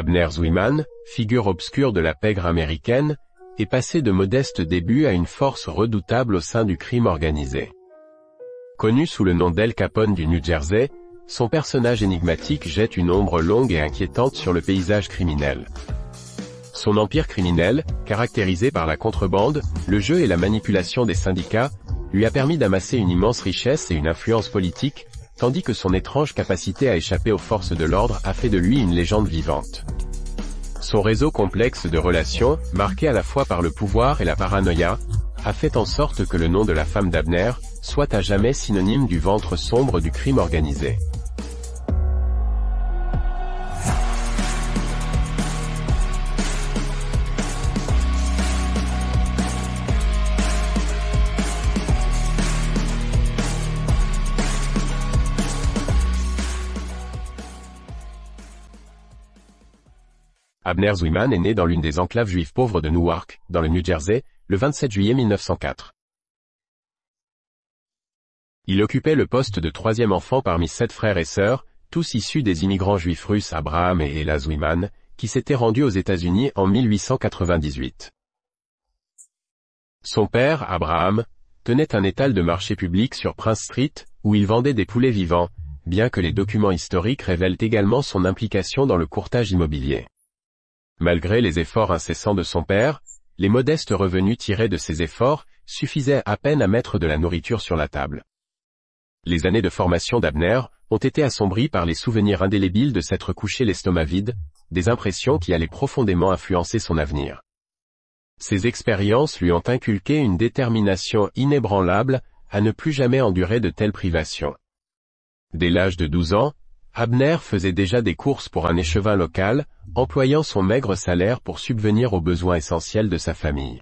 Abner Zwillman, figure obscure de la pègre américaine, est passé de modestes débuts à une force redoutable au sein du crime organisé. Connu sous le nom d'El Capone du New Jersey, son personnage énigmatique jette une ombre longue et inquiétante sur le paysage criminel. Son empire criminel, caractérisé par la contrebande, le jeu et la manipulation des syndicats, lui a permis d'amasser une immense richesse et une influence politique, tandis que son étrange capacité à échapper aux forces de l'ordre a fait de lui une légende vivante. Son réseau complexe de relations, marqué à la fois par le pouvoir et la paranoïa, a fait en sorte que le nom de la femme d'Abner soit à jamais synonyme du ventre sombre du crime organisé. Abner Zwillman est né dans l'une des enclaves juives pauvres de Newark, dans le New Jersey, le 27 juillet 1904. Il occupait le poste de troisième enfant parmi 7 frères et sœurs, tous issus des immigrants juifs russes Abraham et Ella Zwillman, qui s'étaient rendus aux États-Unis en 1898. Son père, Abraham, tenait un étal de marché public sur Prince Street, où il vendait des poulets vivants, bien que les documents historiques révèlent également son implication dans le courtage immobilier. Malgré les efforts incessants de son père, les modestes revenus tirés de ses efforts suffisaient à peine à mettre de la nourriture sur la table. Les années de formation d'Abner ont été assombries par les souvenirs indélébiles de s'être couché l'estomac vide, des impressions qui allaient profondément influencer son avenir. Ces expériences lui ont inculqué une détermination inébranlable à ne plus jamais endurer de telles privations. Dès l'âge de 12 ans, Abner faisait déjà des courses pour un échevin local, employant son maigre salaire pour subvenir aux besoins essentiels de sa famille.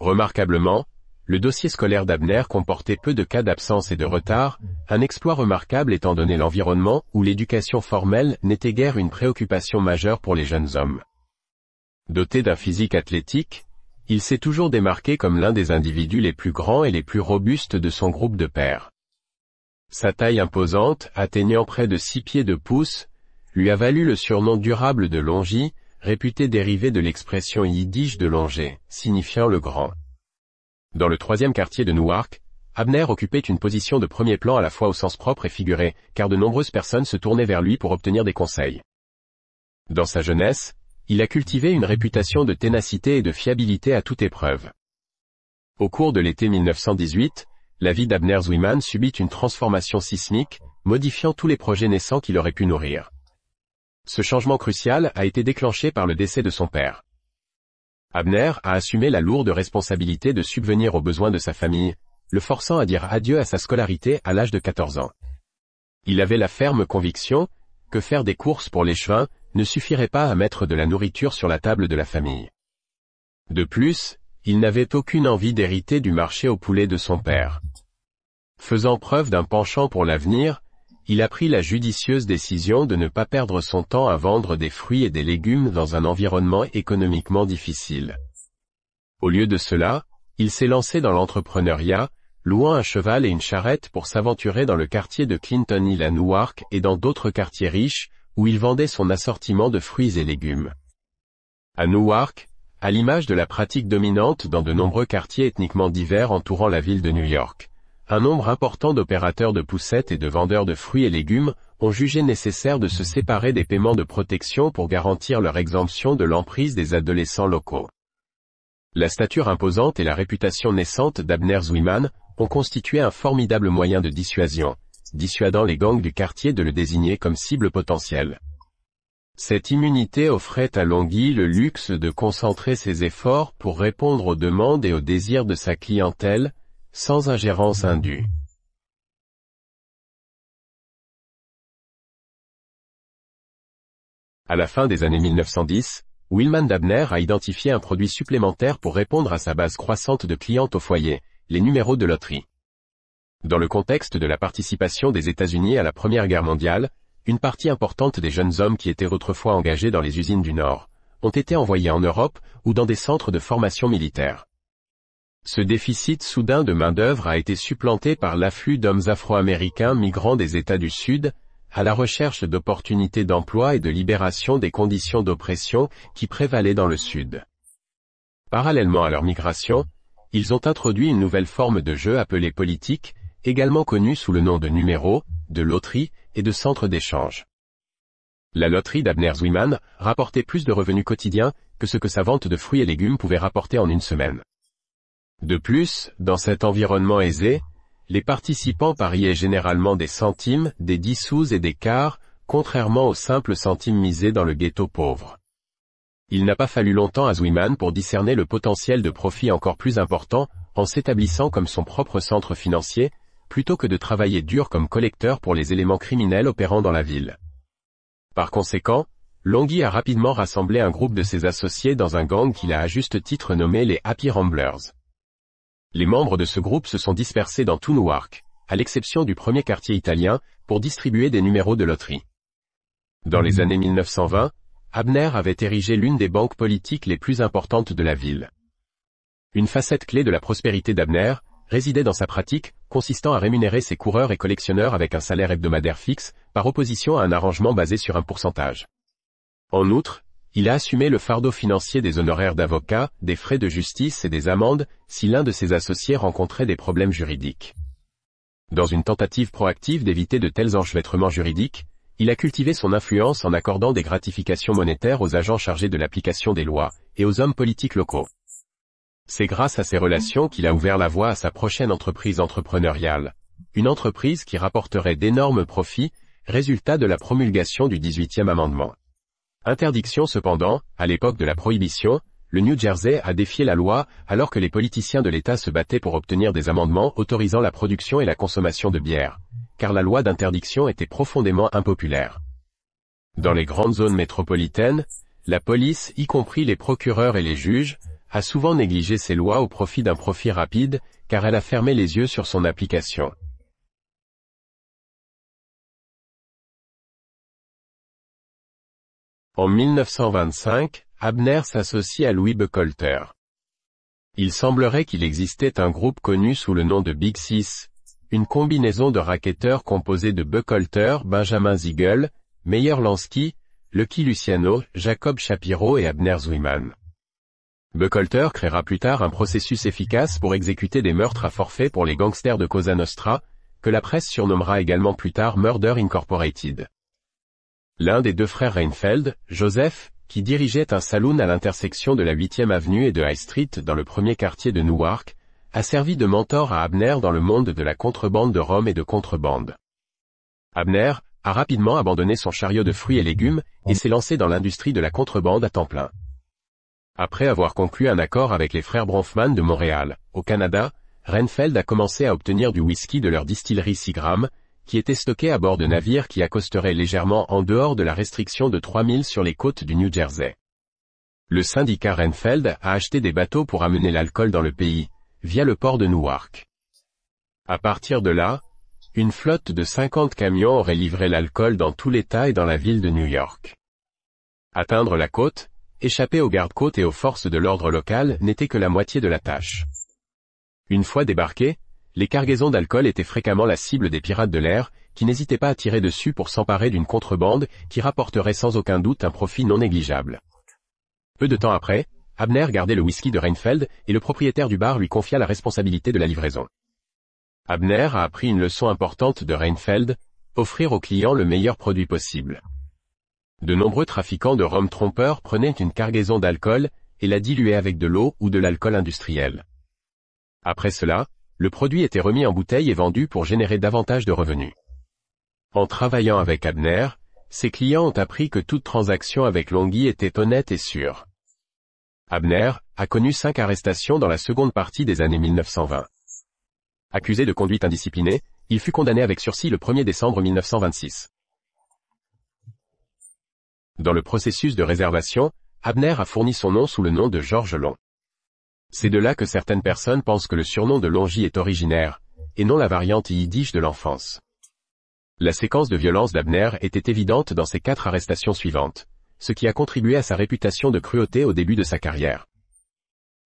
Remarquablement, le dossier scolaire d'Abner comportait peu de cas d'absence et de retard, un exploit remarquable étant donné l'environnement où l'éducation formelle n'était guère une préoccupation majeure pour les jeunes hommes. Doté d'un physique athlétique, il s'est toujours démarqué comme l'un des individus les plus grands et les plus robustes de son groupe de pairs. Sa taille imposante, atteignant près de 6 pieds de pouce, lui a valu le surnom durable de Longi, réputé dérivé de l'expression yiddish de Longé, signifiant le grand. Dans le 3e quartier de Newark, Abner occupait une position de premier plan à la fois au sens propre et figuré, car de nombreuses personnes se tournaient vers lui pour obtenir des conseils. Dans sa jeunesse, il a cultivé une réputation de ténacité et de fiabilité à toute épreuve. Au cours de l'été 1918, la vie d'Abner Zwillman subit une transformation sismique, modifiant tous les projets naissants qu'il aurait pu nourrir. Ce changement crucial a été déclenché par le décès de son père. Abner a assumé la lourde responsabilité de subvenir aux besoins de sa famille, le forçant à dire adieu à sa scolarité à l'âge de 14 ans. Il avait la ferme conviction que faire des courses pour l'échevin ne suffirait pas à mettre de la nourriture sur la table de la famille. De plus, il n'avait aucune envie d'hériter du marché aux poulets de son père. Faisant preuve d'un penchant pour l'avenir, il a pris la judicieuse décision de ne pas perdre son temps à vendre des fruits et des légumes dans un environnement économiquement difficile. Au lieu de cela, il s'est lancé dans l'entrepreneuriat, louant un cheval et une charrette pour s'aventurer dans le quartier de Clinton Hill à Newark et dans d'autres quartiers riches, où il vendait son assortiment de fruits et légumes. À Newark, à l'image de la pratique dominante dans de nombreux quartiers ethniquement divers entourant la ville de New York, un nombre important d'opérateurs de poussettes et de vendeurs de fruits et légumes ont jugé nécessaire de se séparer des paiements de protection pour garantir leur exemption de l'emprise des adolescents locaux. La stature imposante et la réputation naissante d'Abner Zwillman ont constitué un formidable moyen de dissuasion, dissuadant les gangs du quartier de le désigner comme cible potentielle. Cette immunité offrait à Longi le luxe de concentrer ses efforts pour répondre aux demandes et aux désirs de sa clientèle, sans ingérence indue. À la fin des années 1910, Wilman Abner a identifié un produit supplémentaire pour répondre à sa base croissante de clientes au foyer, les numéros de loterie. Dans le contexte de la participation des États-Unis à la Première Guerre mondiale, une partie importante des jeunes hommes qui étaient autrefois engagés dans les usines du Nord ont été envoyés en Europe ou dans des centres de formation militaire. Ce déficit soudain de main-d'œuvre a été supplanté par l'afflux d'hommes afro-américains migrants des États du Sud, à la recherche d'opportunités d'emploi et de libération des conditions d'oppression qui prévalaient dans le Sud. Parallèlement à leur migration, ils ont introduit une nouvelle forme de jeu appelée politique, également connue sous le nom de numéro, de loterie et de centre d'échange. La loterie d'Abner Zwillman rapportait plus de revenus quotidiens que ce que sa vente de fruits et légumes pouvait rapporter en une semaine. De plus, dans cet environnement aisé, les participants pariaient généralement des centimes, des 10 sous et des quarts, contrairement aux simples centimes misés dans le ghetto pauvre. Il n'a pas fallu longtemps à Zwillman pour discerner le potentiel de profit encore plus important, en s'établissant comme son propre centre financier, plutôt que de travailler dur comme collecteur pour les éléments criminels opérant dans la ville. Par conséquent, Longhi a rapidement rassemblé un groupe de ses associés dans un gang qu'il a à juste titre nommé les Happy Ramblers. Les membres de ce groupe se sont dispersés dans tout Newark, à l'exception du premier quartier italien, pour distribuer des numéros de loterie. Dans les années 1920, Abner avait érigé l'une des banques politiques les plus importantes de la ville. Une facette clé de la prospérité d'Abner résidait dans sa pratique, consistant à rémunérer ses coureurs et collectionneurs avec un salaire hebdomadaire fixe, par opposition à un arrangement basé sur un pourcentage. En outre, il a assumé le fardeau financier des honoraires d'avocats, des frais de justice et des amendes, si l'un de ses associés rencontrait des problèmes juridiques. Dans une tentative proactive d'éviter de tels enchevêtrements juridiques, il a cultivé son influence en accordant des gratifications monétaires aux agents chargés de l'application des lois, et aux hommes politiques locaux. C'est grâce à ces relations qu'il a ouvert la voie à sa prochaine entreprise entrepreneuriale, une entreprise qui rapporterait d'énormes profits, résultat de la promulgation du 18e amendement. Interdiction cependant, à l'époque de la Prohibition, le New Jersey a défié la loi, alors que les politiciens de l'État se battaient pour obtenir des amendements autorisant la production et la consommation de bière, car la loi d'interdiction était profondément impopulaire. Dans les grandes zones métropolitaines, la police, y compris les procureurs et les juges, a souvent négligé ces lois au profit d'un profit rapide, car elle a fermé les yeux sur son application. En 1925, Abner s'associe à Louis Buchalter. Il semblerait qu'il existait un groupe connu sous le nom de Big Six, une combinaison de racketteurs composée de Buchalter, Benjamin Siegel, Meyer Lansky, Lucky Luciano, Jacob Shapiro et Abner Zwillman. Buchalter créera plus tard un processus efficace pour exécuter des meurtres à forfait pour les gangsters de Cosa Nostra, que la presse surnommera également plus tard Murder Incorporated. L'un des deux frères Reinfeld, Joseph, qui dirigeait un saloon à l'intersection de la 8e avenue et de High Street dans le premier quartier de Newark, a servi de mentor à Abner dans le monde de la contrebande de rhum et de contrebande. Abner a rapidement abandonné son chariot de fruits et légumes et s'est lancé dans l'industrie de la contrebande à temps plein. Après avoir conclu un accord avec les frères Bronfman de Montréal, au Canada, Reinfeld a commencé à obtenir du whisky de leur distillerie Seagram, qui était stocké à bord de navires qui accosteraient légèrement en dehors de la restriction de 3000 sur les côtes du New Jersey. Le syndicat Reinfeld a acheté des bateaux pour amener l'alcool dans le pays, via le port de Newark. À partir de là, une flotte de 50 camions aurait livré l'alcool dans tout l'État et dans la ville de New York. Atteindre la côte, échapper aux gardes-côtes et aux forces de l'ordre local n'était que la moitié de la tâche. Une fois débarqués, les cargaisons d'alcool étaient fréquemment la cible des pirates de l'air, qui n'hésitaient pas à tirer dessus pour s'emparer d'une contrebande qui rapporterait sans aucun doute un profit non négligeable. Peu de temps après, Abner gardait le whisky de Reinfeld et le propriétaire du bar lui confia la responsabilité de la livraison. Abner a appris une leçon importante de Reinfeld, offrir aux clients le meilleur produit possible. De nombreux trafiquants de rhum trompeurs prenaient une cargaison d'alcool et la diluaient avec de l'eau ou de l'alcool industriel. Après cela, le produit était remis en bouteille et vendu pour générer davantage de revenus. En travaillant avec Abner, ses clients ont appris que toute transaction avec Longhi était honnête et sûre. Abner a connu 5 arrestations dans la seconde partie des années 1920. Accusé de conduite indisciplinée, il fut condamné avec sursis le 1er décembre 1926. Dans le processus de réservation, Abner a fourni son nom sous le nom de Georges Long. C'est de là que certaines personnes pensent que le surnom de Longhi est originaire, et non la variante yiddish de l'enfance. La séquence de violence d'Abner était évidente dans ses 4 arrestations suivantes, ce qui a contribué à sa réputation de cruauté au début de sa carrière.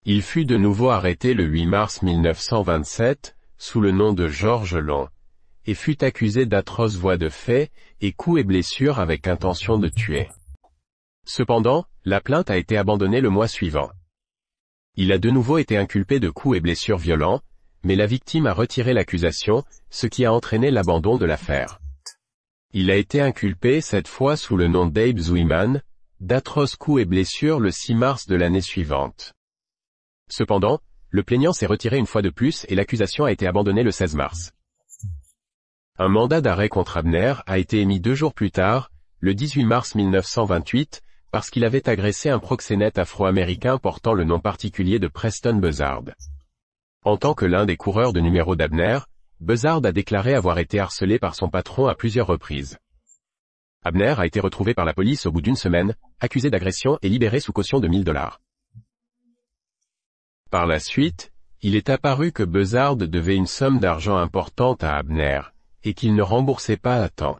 Il fut de nouveau arrêté le 8 mars 1927, sous le nom de Georges Long. et fut accusé d'atroces voies de fait, et coups et blessures avec intention de tuer. Cependant, la plainte a été abandonnée le mois suivant. Il a de nouveau été inculpé de coups et blessures violents, mais la victime a retiré l'accusation, ce qui a entraîné l'abandon de l'affaire. Il a été inculpé cette fois sous le nom d'Abe Zwillman, d'atroces coups et blessures le 6 mars de l'année suivante. Cependant, le plaignant s'est retiré une fois de plus et l'accusation a été abandonnée le 16 mars. Un mandat d'arrêt contre Abner a été émis 2 jours plus tard, le 18 mars 1928, parce qu'il avait agressé un proxénète afro-américain portant le nom particulier de Preston Buzzard. En tant que l'un des coureurs de numéro d'Abner, Buzzard a déclaré avoir été harcelé par son patron à plusieurs reprises. Abner a été retrouvé par la police au bout d'une semaine, accusé d'agression et libéré sous caution de 1000$. Par la suite, il est apparu que Buzzard devait une somme d'argent importante à Abner, et qu'il ne remboursait pas à temps.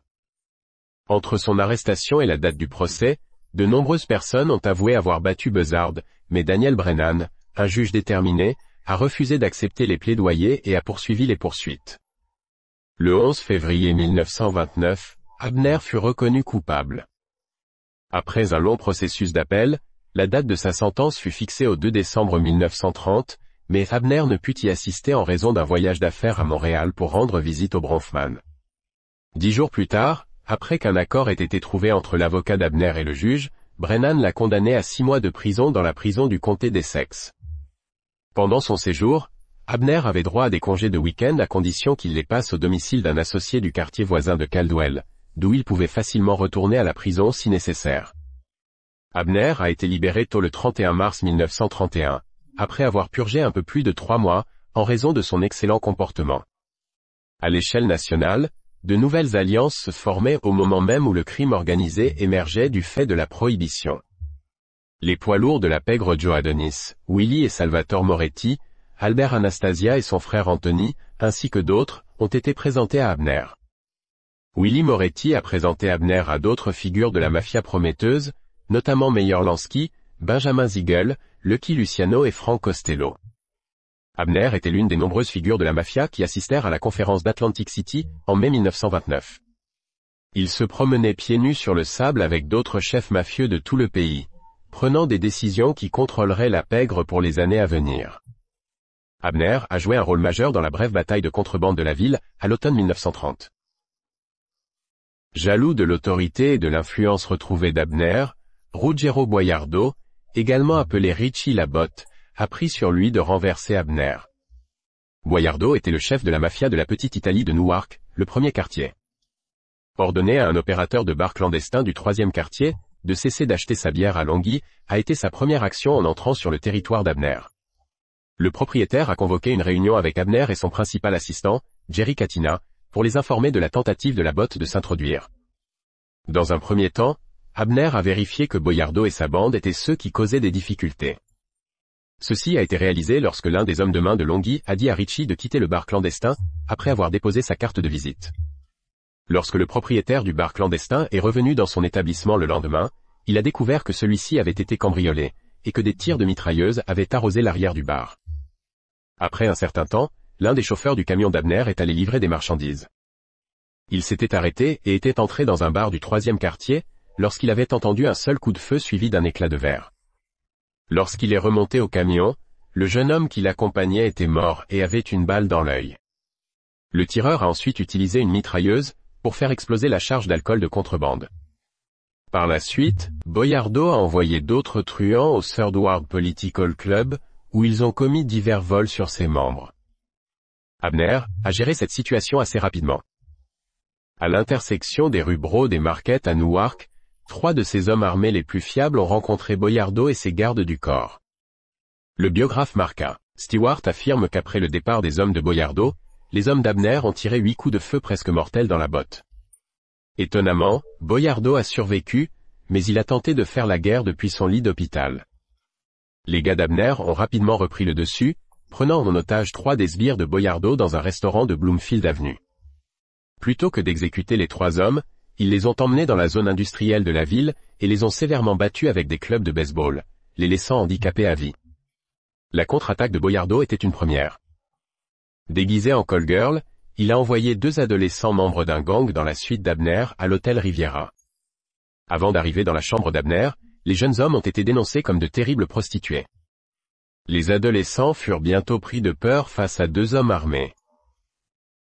Entre son arrestation et la date du procès, de nombreuses personnes ont avoué avoir battu Buzzard, mais Daniel Brennan, un juge déterminé, a refusé d'accepter les plaidoyers et a poursuivi les poursuites. Le 11 février 1929, Abner fut reconnu coupable. Après un long processus d'appel, la date de sa sentence fut fixée au 2 décembre 1930, mais Abner ne put y assister en raison d'un voyage d'affaires à Montréal pour rendre visite au Bronfman. 10 jours plus tard, après qu'un accord ait été trouvé entre l'avocat d'Abner et le juge, Brennan l'a condamné à 6 mois de prison dans la prison du comté d'Essex. Pendant son séjour, Abner avait droit à des congés de week-end à condition qu'il les passe au domicile d'un associé du quartier voisin de Caldwell, d'où il pouvait facilement retourner à la prison si nécessaire. Abner a été libéré tôt le 31 mars 1931, après avoir purgé un peu plus de 3 mois, en raison de son excellent comportement. À l'échelle nationale, de nouvelles alliances se formaient au moment même où le crime organisé émergeait du fait de la prohibition. Les poids lourds de la pègre Joe Adonis, Willie et Salvatore Moretti, Albert Anastasia et son frère Anthony, ainsi que d'autres, ont été présentés à Abner. Willie Moretti a présenté Abner à d'autres figures de la mafia prometteuse, notamment Meyer Lansky, Benjamin Siegel, Lucky Luciano et Frank Costello. Abner était l'une des nombreuses figures de la mafia qui assistèrent à la conférence d'Atlantic City, en mai 1929. Il se promenait pieds nus sur le sable avec d'autres chefs mafieux de tout le pays, prenant des décisions qui contrôleraient la pègre pour les années à venir. Abner a joué un rôle majeur dans la brève bataille de contrebande de la ville, à l'automne 1930. Jaloux de l'autorité et de l'influence retrouvée d'Abner, Ruggiero Boiardo, également appelé Richie Labotte, a pris sur lui de renverser Abner. Boiardo était le chef de la mafia de la petite Italie de Newark, le premier quartier. Ordonné à un opérateur de bar clandestin du 3e quartier, de cesser d'acheter sa bière à Longhi, a été sa première action en entrant sur le territoire d'Abner. Le propriétaire a convoqué une réunion avec Abner et son principal assistant, Jerry Catena, pour les informer de la tentative de Labotte de s'introduire. Dans un premier temps, Abner a vérifié que Boiardo et sa bande étaient ceux qui causaient des difficultés. Ceci a été réalisé lorsque l'un des hommes de main de Longhi a dit à Richie de quitter le bar clandestin, après avoir déposé sa carte de visite. Lorsque le propriétaire du bar clandestin est revenu dans son établissement le lendemain, il a découvert que celui-ci avait été cambriolé, et que des tirs de mitrailleuse avaient arrosé l'arrière du bar. Après un certain temps, l'un des chauffeurs du camion d'Abner est allé livrer des marchandises. Il s'était arrêté et était entré dans un bar du 3e quartier, lorsqu'il avait entendu un seul coup de feu suivi d'un éclat de verre. Lorsqu'il est remonté au camion, le jeune homme qui l'accompagnait était mort et avait une balle dans l'œil. Le tireur a ensuite utilisé une mitrailleuse, pour faire exploser la charge d'alcool de contrebande. Par la suite, Boiardo a envoyé d'autres truands au Third Ward Political Club, où ils ont commis divers vols sur ses membres. Abner a géré cette situation assez rapidement. À l'intersection des rues Broad et Marquette à Newark, 3 de ses hommes armés les plus fiables ont rencontré Boiardo et ses gardes du corps. Le biographe Marka Stewart affirme qu'après le départ des hommes de Boiardo, les hommes d'Abner ont tiré 8 coups de feu presque mortels dans la botte. Étonnamment, Boiardo a survécu, mais il a tenté de faire la guerre depuis son lit d'hôpital. Les gars d'Abner ont rapidement repris le dessus, prenant en otage 3 des sbires de Boiardo dans un restaurant de Bloomfield Avenue. Plutôt que d'exécuter les 3 hommes, ils les ont emmenés dans la zone industrielle de la ville, et les ont sévèrement battus avec des clubs de baseball, les laissant handicapés à vie. La contre-attaque de Boiardo était une première. Déguisé en call girl, il a envoyé deux adolescents membres d'un gang dans la suite d'Abner à l'hôtel Riviera. Avant d'arriver dans la chambre d'Abner, les jeunes hommes ont été dénoncés comme de terribles prostituées. Les adolescents furent bientôt pris de peur face à deux hommes armés.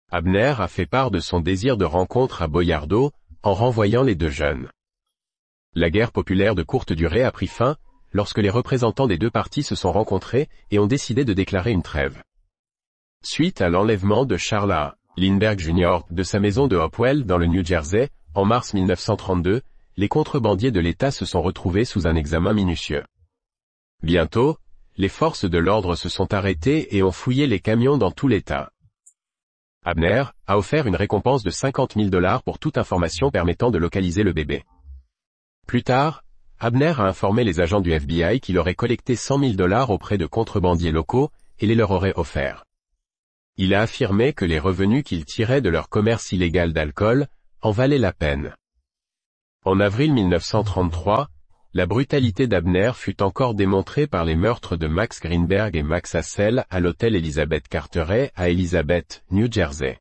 Abner a fait part de son désir de rencontre à Boiardo, en renvoyant les deux jeunes. La guerre populaire de courte durée a pris fin, lorsque les représentants des deux partis se sont rencontrés et ont décidé de déclarer une trêve. Suite à l'enlèvement de Charles A. Lindbergh Jr. de sa maison de Hopewell dans le New Jersey, en mars 1932, les contrebandiers de l'État se sont retrouvés sous un examen minutieux. Bientôt, les forces de l'ordre se sont arrêtées et ont fouillé les camions dans tout l'État. Abner a offert une récompense de $50 000 pour toute information permettant de localiser le bébé. Plus tard, Abner a informé les agents du FBI qu'il aurait collecté $100 000 auprès de contrebandiers locaux, et les leur aurait offerts. Il a affirmé que les revenus qu'il tirait de leur commerce illégal d'alcool en valaient la peine. En avril 1933, la brutalité d'Abner fut encore démontrée par les meurtres de Max Greenberg et Max Hassel à l'hôtel Elizabeth Carteret à Elizabeth, New Jersey.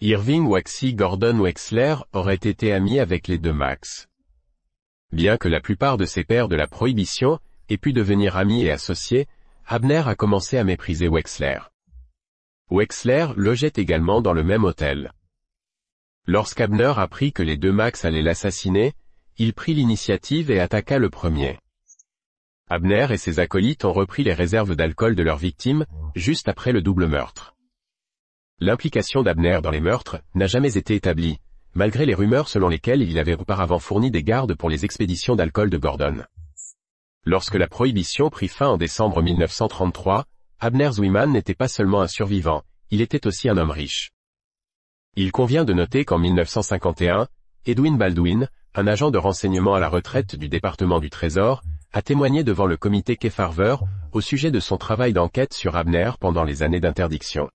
Irving Waxey Gordon Wexler aurait été ami avec les deux Max. Bien que la plupart de ses pairs de la Prohibition aient pu devenir amis et associés, Abner a commencé à mépriser Wexler. Wexler logeait également dans le même hôtel. Lorsqu'Abner apprit que les deux Max allaient l'assassiner, il prit l'initiative et attaqua le premier. Abner et ses acolytes ont repris les réserves d'alcool de leurs victimes, juste après le double meurtre. L'implication d'Abner dans les meurtres n'a jamais été établie, malgré les rumeurs selon lesquelles il avait auparavant fourni des gardes pour les expéditions d'alcool de Gordon. Lorsque la Prohibition prit fin en décembre 1933, Abner Zwillman n'était pas seulement un survivant, il était aussi un homme riche. Il convient de noter qu'en 1951, Edwin Baldwin, un agent de renseignement à la retraite du département du Trésor, a témoigné devant le comité Kefauver au sujet de son travail d'enquête sur Abner pendant les années d'interdiction.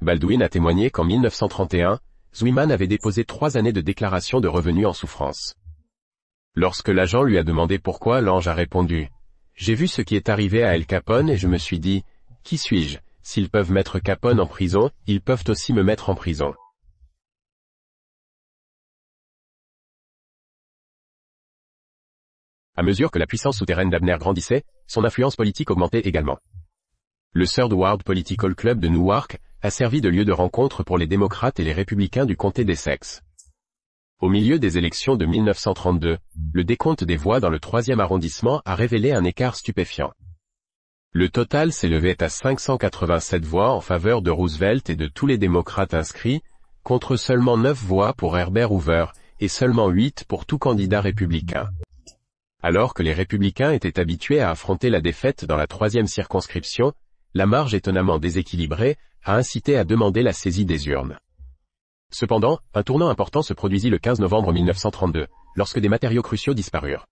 Baldwin a témoigné qu'en 1931, Zwillman avait déposé 3 années de déclaration de revenus en souffrance. Lorsque l'agent lui a demandé pourquoi, l'ange a répondu « J'ai vu ce qui est arrivé à El Capone et je me suis dit « Qui suis-je? S'ils peuvent mettre Capone en prison, ils peuvent aussi me mettre en prison. » À mesure que la puissance souterraine d'Abner grandissait, son influence politique augmentait également. Le Third Ward Political Club de Newark a servi de lieu de rencontre pour les démocrates et les républicains du comté d'Essex. Au milieu des élections de 1932, le décompte des voix dans le 3e arrondissement a révélé un écart stupéfiant. Le total s'élevait à 587 voix en faveur de Roosevelt et de tous les démocrates inscrits, contre seulement 9 voix pour Herbert Hoover, et seulement 8 pour tout candidat républicain. Alors que les républicains étaient habitués à affronter la défaite dans la 3e circonscription, la marge étonnamment déséquilibrée a incité à demander la saisie des urnes. Cependant, un tournant important se produisit le 15 novembre 1932, lorsque des matériaux cruciaux disparurent.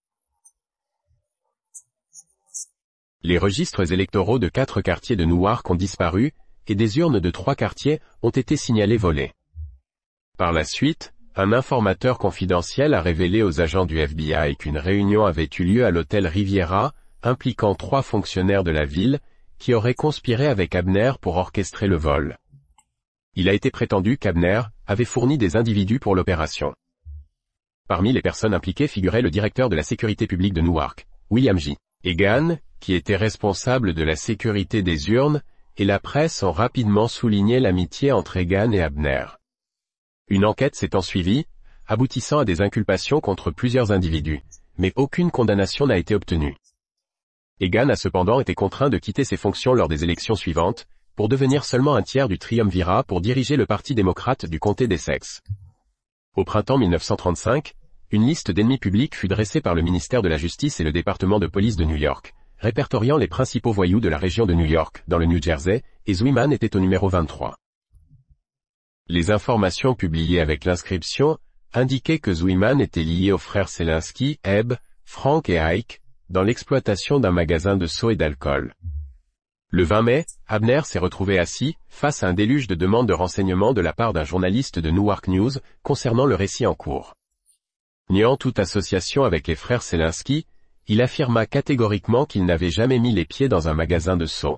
Les registres électoraux de 4 quartiers de Newark ont disparu, et des urnes de 3 quartiers ont été signalées volées. Par la suite, un informateur confidentiel a révélé aux agents du FBI qu'une réunion avait eu lieu à l'hôtel Riviera, impliquant 3 fonctionnaires de la ville, qui aurait conspiré avec Abner pour orchestrer le vol. Il a été prétendu qu'Abner avait fourni des individus pour l'opération. Parmi les personnes impliquées figurait le directeur de la sécurité publique de Newark, William J. Egan, qui était responsable de la sécurité des urnes, et la presse ont rapidement souligné l'amitié entre Egan et Abner. Une enquête s'est ensuivie, aboutissant à des inculpations contre plusieurs individus, mais aucune condamnation n'a été obtenue. Egan a cependant été contraint de quitter ses fonctions lors des élections suivantes, pour devenir seulement un tiers du triumvirat pour diriger le Parti démocrate du comté d'Essex. Au printemps 1935, une liste d'ennemis publics fut dressée par le ministère de la Justice et le département de police de New York, répertoriant les principaux voyous de la région de New York, dans le New Jersey, et Zwillman était au numéro 23. Les informations publiées avec l'inscription indiquaient que Zwillman était lié aux frères Selinsky, Ebb, Frank et Ike, dans l'exploitation d'un magasin de seaux et d'alcool. Le 20 mai, Abner s'est retrouvé assis, face à un déluge de demandes de renseignements de la part d'un journaliste de Newark News, concernant le récit en cours. Niant toute association avec les frères Selinsky, il affirma catégoriquement qu'il n'avait jamais mis les pieds dans un magasin de seaux.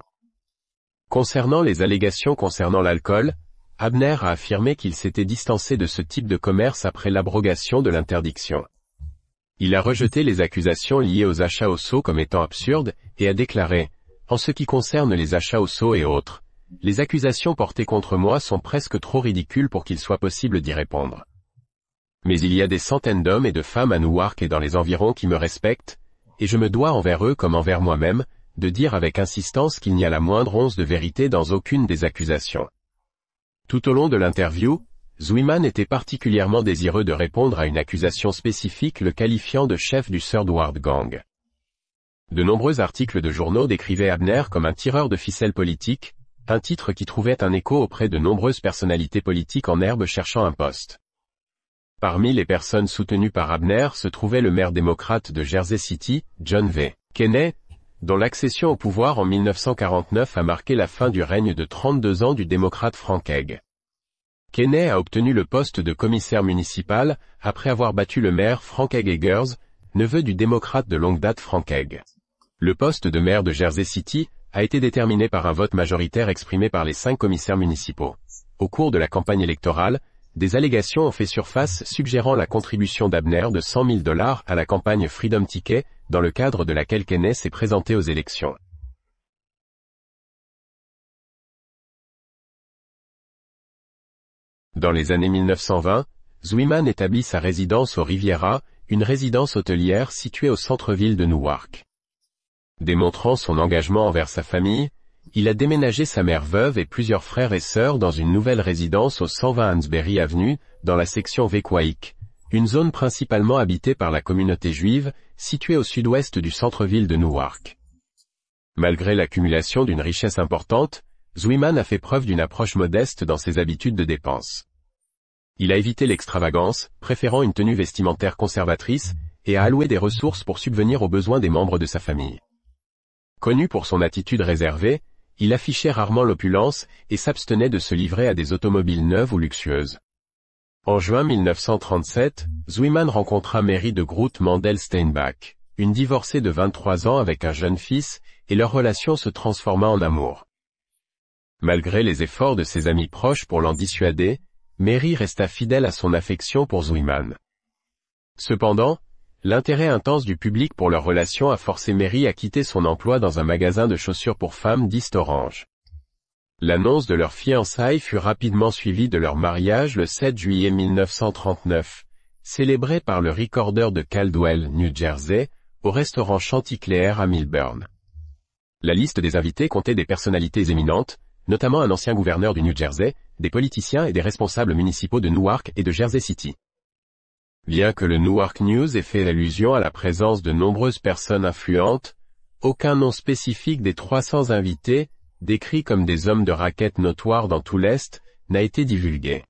Concernant les allégations concernant l'alcool, Abner a affirmé qu'il s'était distancé de ce type de commerce après l'abrogation de l'interdiction. Il a rejeté les accusations liées aux achats au sceau comme étant absurdes, et a déclaré « En ce qui concerne les achats au sceau et autres, les accusations portées contre moi sont presque trop ridicules pour qu'il soit possible d'y répondre. Mais il y a des centaines d'hommes et de femmes à Newark et dans les environs qui me respectent, et je me dois envers eux comme envers moi-même, de dire avec insistance qu'il n'y a la moindre once de vérité dans aucune des accusations. » Tout au long de l'interview, Zwillman était particulièrement désireux de répondre à une accusation spécifique le qualifiant de chef du Third Ward Gang. De nombreux articles de journaux décrivaient Abner comme un tireur de ficelle politique, un titre qui trouvait un écho auprès de nombreuses personnalités politiques en herbe cherchant un poste. Parmi les personnes soutenues par Abner se trouvait le maire démocrate de Jersey City, John V. Kenny, dont l'accession au pouvoir en 1949 a marqué la fin du règne de 32 ans du démocrate Frank Haig. Kenney a obtenu le poste de commissaire municipal, après avoir battu le maire Frank Haig-Eggers, neveu du démocrate de longue date Frank Haig. Le poste de maire de Jersey City a été déterminé par un vote majoritaire exprimé par les 5 commissaires municipaux. Au cours de la campagne électorale, des allégations ont fait surface suggérant la contribution d'Abner de $100 000 à la campagne Freedom Ticket, dans le cadre de laquelle Kenney s'est présenté aux élections. Dans les années 1920, Zwillman établit sa résidence au Riviera, une résidence hôtelière située au centre-ville de Newark. Démontrant son engagement envers sa famille, il a déménagé sa mère veuve et plusieurs frères et sœurs dans une nouvelle résidence au 120 Hansberry Avenue, dans la section Wequahic, une zone principalement habitée par la communauté juive, située au sud-ouest du centre-ville de Newark. Malgré l'accumulation d'une richesse importante, Zwillman a fait preuve d'une approche modeste dans ses habitudes de dépenses. Il a évité l'extravagance, préférant une tenue vestimentaire conservatrice, et a alloué des ressources pour subvenir aux besoins des membres de sa famille. Connu pour son attitude réservée, il affichait rarement l'opulence et s'abstenait de se livrer à des automobiles neuves ou luxueuses. En juin 1937, Zwillman rencontra Mary de Groot Mandel-Steinbach, une divorcée de 23 ans avec un jeune fils, et leur relation se transforma en amour. Malgré les efforts de ses amis proches pour l'en dissuader, Mary resta fidèle à son affection pour Zwillman. Cependant, l'intérêt intense du public pour leur relation a forcé Mary à quitter son emploi dans un magasin de chaussures pour femmes d'East Orange. L'annonce de leur fiançailles fut rapidement suivie de leur mariage le 7 juillet 1939, célébré par le Recorder de Caldwell, New Jersey, au restaurant Chanticleer à Milburn. La liste des invités comptait des personnalités éminentes, notamment un ancien gouverneur du New Jersey, des politiciens et des responsables municipaux de Newark et de Jersey City. Bien que le Newark News ait fait allusion à la présence de nombreuses personnes influentes, aucun nom spécifique des 300 invités, décrits comme des hommes de raquettes notoires dans tout l'Est, n'a été divulgué.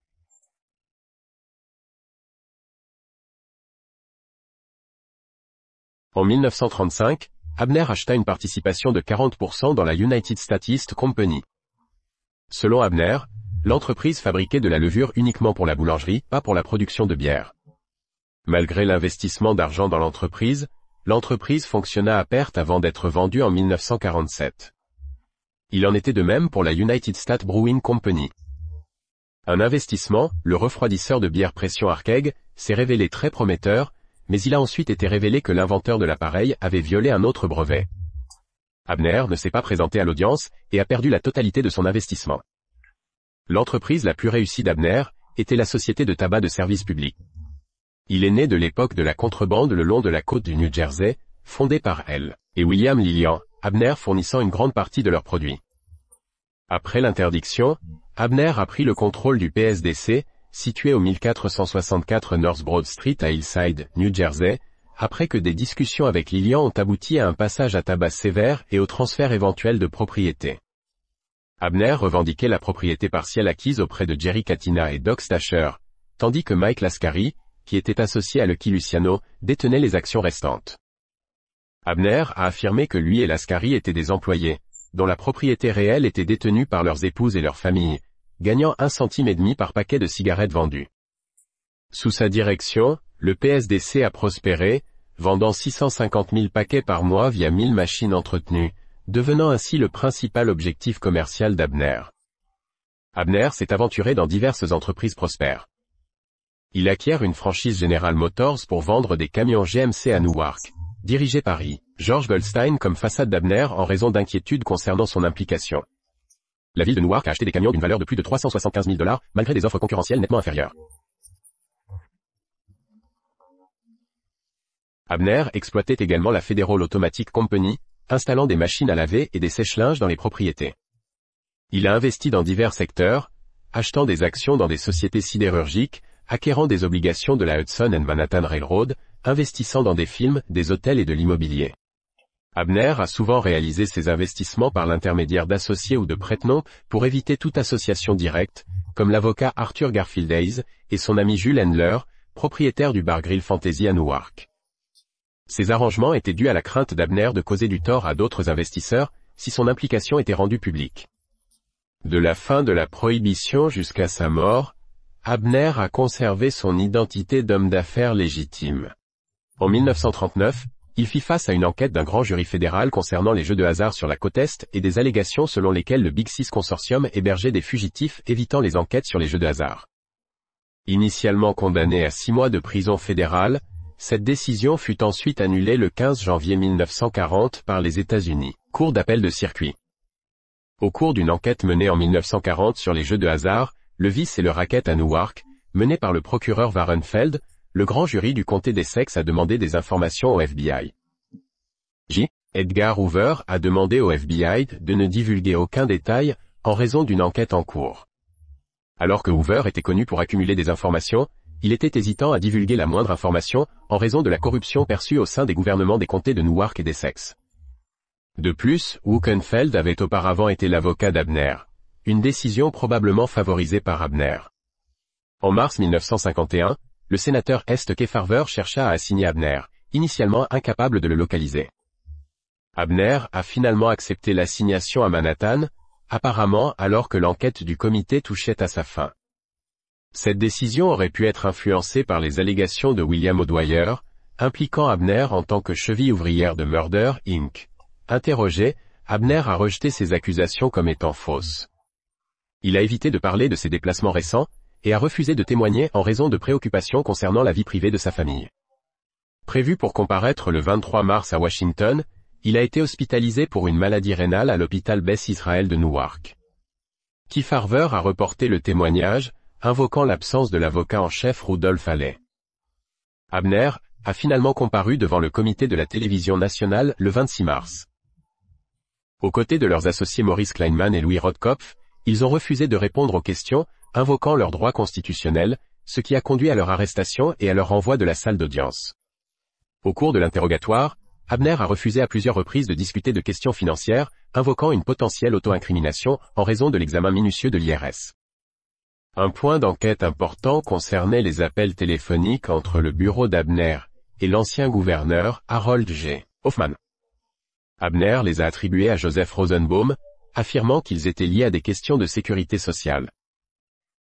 En 1935, Abner acheta une participation de 40% dans la United Statist Company. Selon Abner, l'entreprise fabriquait de la levure uniquement pour la boulangerie, pas pour la production de bière. Malgré l'investissement d'argent dans l'entreprise, l'entreprise fonctionna à perte avant d'être vendue en 1947. Il en était de même pour la United States Brewing Company. Un investissement, le refroidisseur de bière pression Arkeg, s'est révélé très prometteur, mais il a ensuite été révélé que l'inventeur de l'appareil avait violé un autre brevet. Abner ne s'est pas présenté à l'audience, et a perdu la totalité de son investissement. L'entreprise la plus réussie d'Abner était la société de tabac de service public. Il est né de l'époque de la contrebande le long de la côte du New Jersey, fondée par elle et William Lillian, Abner fournissant une grande partie de leurs produits. Après l'interdiction, Abner a pris le contrôle du PSDC, situé au 1464 North Broad Street à Hillside, New Jersey, après que des discussions avec Lillian ont abouti à un passage à tabac sévère et au transfert éventuel de propriété. Abner revendiquait la propriété partielle acquise auprès de Jerry Catena et Doc Stasher, tandis que Mike Lascari, qui était associé à Lucky Luciano, détenait les actions restantes. Abner a affirmé que lui et Lascari étaient des employés, dont la propriété réelle était détenue par leurs épouses et leurs familles, gagnant 1,5 centimes par paquet de cigarettes vendues. Sous sa direction, le PSDC a prospéré, vendant 650 000 paquets par mois via 1000 machines entretenues, devenant ainsi le principal objectif commercial d'Abner. Abner s'est aventuré dans diverses entreprises prospères. Il acquiert une franchise General Motors pour vendre des camions GMC à Newark, dirigé par I. George Goldstein comme façade d'Abner en raison d'inquiétudes concernant son implication. La ville de Newark a acheté des camions d'une valeur de plus de 375 000 $, malgré des offres concurrentielles nettement inférieures. Abner exploitait également la Federal Automatic Company, installant des machines à laver et des sèche-linges dans les propriétés. Il a investi dans divers secteurs, achetant des actions dans des sociétés sidérurgiques, acquérant des obligations de la Hudson and Manhattan Railroad, investissant dans des films, des hôtels et de l'immobilier. Abner a souvent réalisé ses investissements par l'intermédiaire d'associés ou de prête-noms pour éviter toute association directe, comme l'avocat Arthur Garfield Hayes et son ami Jules Handler, propriétaire du bar Grill Fantasy à Newark. Ces arrangements étaient dus à la crainte d'Abner de causer du tort à d'autres investisseurs si son implication était rendue publique. De la fin de la Prohibition jusqu'à sa mort, Abner a conservé son identité d'homme d'affaires légitime. En 1939, il fit face à une enquête d'un grand jury fédéral concernant les jeux de hasard sur la côte Est et des allégations selon lesquelles le Big Six Consortium hébergeait des fugitifs évitant les enquêtes sur les jeux de hasard. Initialement condamné à 6 mois de prison fédérale, cette décision fut ensuite annulée le 15 janvier 1940 par les États-Unis, cour d'appel de circuit. Au cours d'une enquête menée en 1940 sur les jeux de hasard, le vice et le racket à Newark, menée par le procureur Warrenfeld, le grand jury du comté d'Essex a demandé des informations au FBI. J. Edgar Hoover a demandé au FBI de ne divulguer aucun détail en raison d'une enquête en cours. Alors que Hoover était connu pour accumuler des informations, il était hésitant à divulguer la moindre information en raison de la corruption perçue au sein des gouvernements des comtés de Newark et d'Essex. De plus, Wuchenfeld avait auparavant été l'avocat d'Abner, une décision probablement favorisée par Abner. En mars 1951, le sénateur Estes Kefauver chercha à assigner Abner, initialement incapable de le localiser. Abner a finalement accepté l'assignation à Manhattan, apparemment alors que l'enquête du comité touchait à sa fin. Cette décision aurait pu être influencée par les allégations de William O'Dwyer, impliquant Abner en tant que cheville ouvrière de Murder, Inc. Interrogé, Abner a rejeté ces accusations comme étant fausses. Il a évité de parler de ses déplacements récents, et a refusé de témoigner en raison de préoccupations concernant la vie privée de sa famille. Prévu pour comparaître le 23 mars à Washington, il a été hospitalisé pour une maladie rénale à l'hôpital Beth Israel de Newark. Kefauver a reporté le témoignage, invoquant l'absence de l'avocat en chef Rudolph Allais. Abner a finalement comparu devant le comité de la télévision nationale le 26 mars. Aux côtés de leurs associés Maurice Kleinman et Louis Rothkopf, ils ont refusé de répondre aux questions, invoquant leurs droits constitutionnels, ce qui a conduit à leur arrestation et à leur renvoi de la salle d'audience. Au cours de l'interrogatoire, Abner a refusé à plusieurs reprises de discuter de questions financières, invoquant une potentielle auto-incrimination en raison de l'examen minutieux de l'IRS. Un point d'enquête important concernait les appels téléphoniques entre le bureau d'Abner et l'ancien gouverneur Harold J. Hoffman. Abner les a attribués à Joseph Rosenbaum, affirmant qu'ils étaient liés à des questions de sécurité sociale.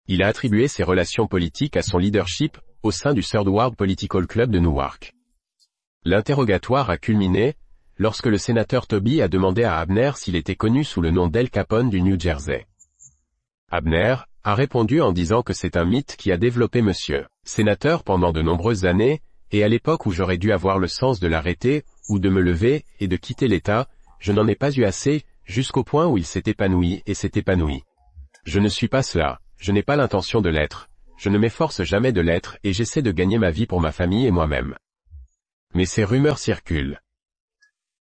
Il a attribué ses relations politiques à son leadership au sein du Third Ward Political Club de Newark. L'interrogatoire a culminé lorsque le sénateur Toby a demandé à Abner s'il était connu sous le nom d'El Capone du New Jersey. Abner a répondu en disant que c'est un mythe qui a développé Monsieur sénateur pendant de nombreuses années, et à l'époque où j'aurais dû avoir le sens de l'arrêter, ou de me lever, et de quitter l'État, je n'en ai pas eu assez, jusqu'au point où il s'est épanoui et s'est épanoui. Je ne suis pas cela. Je n'ai pas l'intention de l'être, je ne m'efforce jamais de l'être et j'essaie de gagner ma vie pour ma famille et moi-même. Mais ces rumeurs circulent.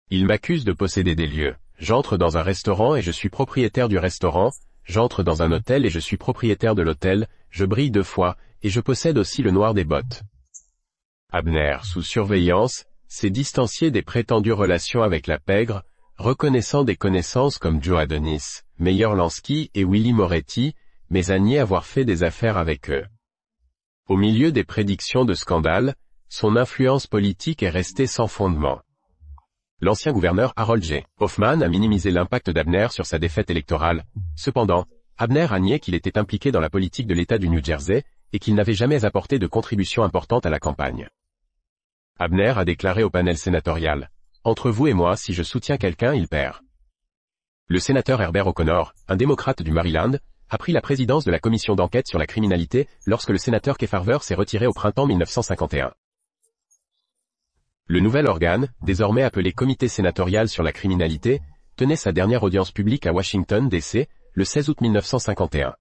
Ils m'accusent de posséder des lieux. J'entre dans un restaurant et je suis propriétaire du restaurant, j'entre dans un hôtel et je suis propriétaire de l'hôtel, je brille 2 fois, et je possède aussi le noir des bottes. Abner, sous surveillance, s'est distancié des prétendues relations avec la pègre, reconnaissant des connaissances comme Joe Adonis, Meyer Lansky et Willie Moretti, mais a nié avoir fait des affaires avec eux. Au milieu des prédictions de scandale, son influence politique est restée sans fondement. L'ancien gouverneur Harold J. Hoffman a minimisé l'impact d'Abner sur sa défaite électorale. Cependant, Abner a nié qu'il était impliqué dans la politique de l'État du New Jersey, et qu'il n'avait jamais apporté de contribution importante à la campagne. Abner a déclaré au panel sénatorial, « Entre vous et moi, si je soutiens quelqu'un, il perd. » Le sénateur Herbert O'Connor, un démocrate du Maryland, a pris la présidence de la commission d'enquête sur la criminalité, lorsque le sénateur Kefauver s'est retiré au printemps 1951. Le nouvel organe, désormais appelé Comité sénatorial sur la criminalité, tenait sa dernière audience publique à Washington, D.C., le 16 août 1951.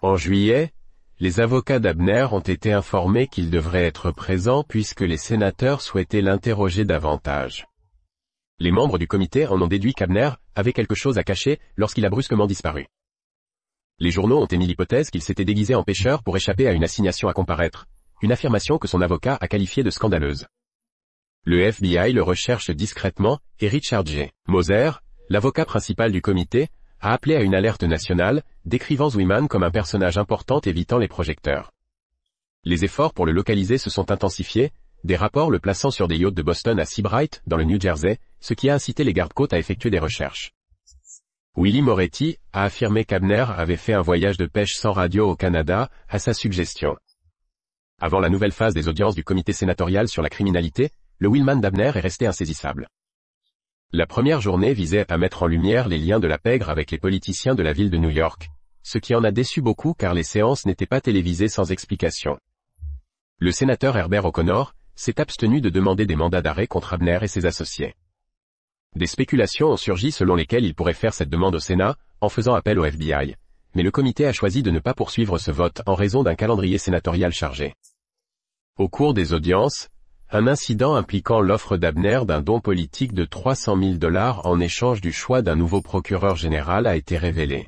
En juillet, les avocats d'Abner ont été informés qu'il devrait être présent puisque les sénateurs souhaitaient l'interroger davantage. Les membres du comité en ont déduit qu'Abner avait quelque chose à cacher lorsqu'il a brusquement disparu. Les journaux ont émis l'hypothèse qu'il s'était déguisé en pêcheur pour échapper à une assignation à comparaître, une affirmation que son avocat a qualifiée de scandaleuse. Le FBI le recherche discrètement, et Richard J. Moser, l'avocat principal du comité, a appelé à une alerte nationale, décrivant Zwillman comme un personnage important évitant les projecteurs. Les efforts pour le localiser se sont intensifiés, des rapports le plaçant sur des yachts de Boston à Seabright, dans le New Jersey, ce qui a incité les gardes-côtes à effectuer des recherches. Willie Moretti a affirmé qu'Abner avait fait un voyage de pêche sans radio au Canada, à sa suggestion. Avant la nouvelle phase des audiences du comité sénatorial sur la criminalité, le Zwillman d'Abner est resté insaisissable. La première journée visait à mettre en lumière les liens de la pègre avec les politiciens de la ville de New York, ce qui en a déçu beaucoup car les séances n'étaient pas télévisées sans explication. Le sénateur Herbert O'Connor s'est abstenu de demander des mandats d'arrêt contre Abner et ses associés. Des spéculations ont surgi selon lesquelles il pourrait faire cette demande au Sénat, en faisant appel au FBI, mais le comité a choisi de ne pas poursuivre ce vote en raison d'un calendrier sénatorial chargé. Au cours des audiences, un incident impliquant l'offre d'Abner d'un don politique de $300 000 en échange du choix d'un nouveau procureur général a été révélé.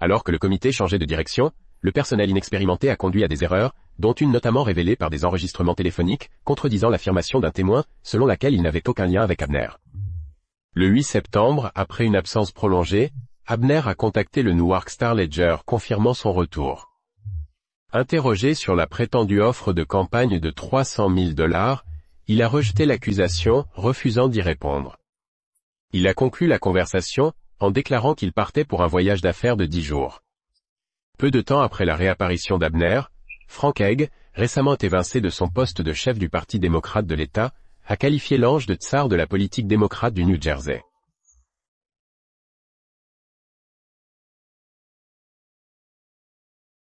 Alors que le comité changeait de direction, le personnel inexpérimenté a conduit à des erreurs, dont une notamment révélée par des enregistrements téléphoniques, contredisant l'affirmation d'un témoin, selon laquelle il n'avait aucun lien avec Abner. Le 8 septembre, après une absence prolongée, Abner a contacté le Newark Star-Ledger confirmant son retour. Interrogé sur la prétendue offre de campagne de $300 000, il a rejeté l'accusation, refusant d'y répondre. Il a conclu la conversation, en déclarant qu'il partait pour un voyage d'affaires de 10 jours. Peu de temps après la réapparition d'Abner, Frank Haig, récemment évincé de son poste de chef du Parti démocrate de l'État, a qualifié l'ange de tsar de la politique démocrate du New Jersey.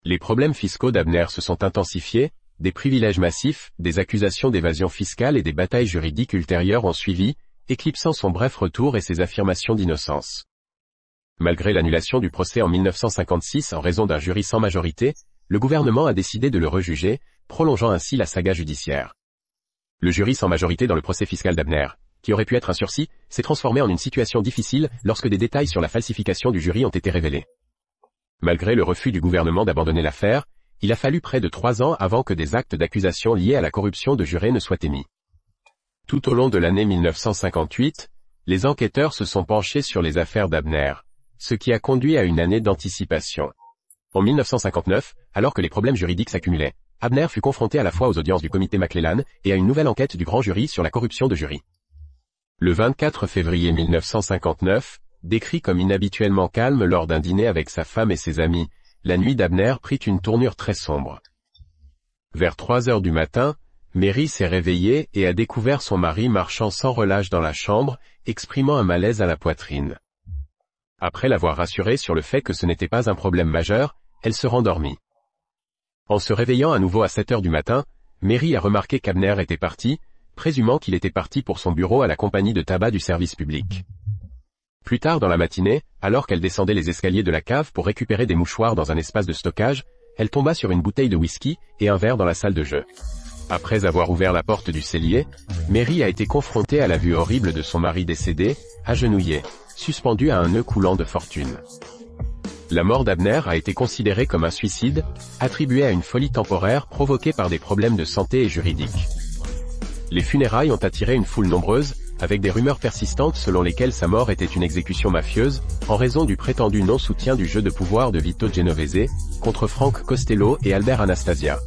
Les problèmes fiscaux d'Abner se sont intensifiés, des privilèges massifs, des accusations d'évasion fiscale et des batailles juridiques ultérieures ont suivi, éclipsant son bref retour et ses affirmations d'innocence. Malgré l'annulation du procès en 1956 en raison d'un jury sans majorité, le gouvernement a décidé de le rejuger, prolongeant ainsi la saga judiciaire. Le jury sans majorité dans le procès fiscal d'Abner, qui aurait pu être un sursis, s'est transformé en une situation difficile lorsque des détails sur la falsification du jury ont été révélés. Malgré le refus du gouvernement d'abandonner l'affaire, il a fallu près de 3 ans avant que des actes d'accusation liés à la corruption de jurés ne soient émis. Tout au long de l'année 1958, les enquêteurs se sont penchés sur les affaires d'Abner, ce qui a conduit à une année d'anticipation. En 1959, alors que les problèmes juridiques s'accumulaient, Abner fut confronté à la fois aux audiences du comité McClellan et à une nouvelle enquête du grand jury sur la corruption de jury. Le 24 février 1959, décrit comme inhabituellement calme lors d'un dîner avec sa femme et ses amis, la nuit d'Abner prit une tournure très sombre. Vers 3 heures du matin, Mary s'est réveillée et a découvert son mari marchant sans relâche dans la chambre, exprimant un malaise à la poitrine. Après l'avoir rassurée sur le fait que ce n'était pas un problème majeur, elle se rendormit. En se réveillant à nouveau à 7 heures du matin, Mary a remarqué qu'Abner était parti, présumant qu'il était parti pour son bureau à la compagnie de tabac du service public. Plus tard dans la matinée, alors qu'elle descendait les escaliers de la cave pour récupérer des mouchoirs dans un espace de stockage, elle tomba sur une bouteille de whisky et un verre dans la salle de jeu. Après avoir ouvert la porte du cellier, Mary a été confrontée à la vue horrible de son mari décédé, agenouillé, suspendu à un nœud coulant de fortune. La mort d'Abner a été considérée comme un suicide, attribué à une folie temporaire provoquée par des problèmes de santé et juridiques. Les funérailles ont attiré une foule nombreuse, avec des rumeurs persistantes selon lesquelles sa mort était une exécution mafieuse, en raison du prétendu non-soutien du jeu de pouvoir de Vito Genovese, contre Frank Costello et Albert Anastasia.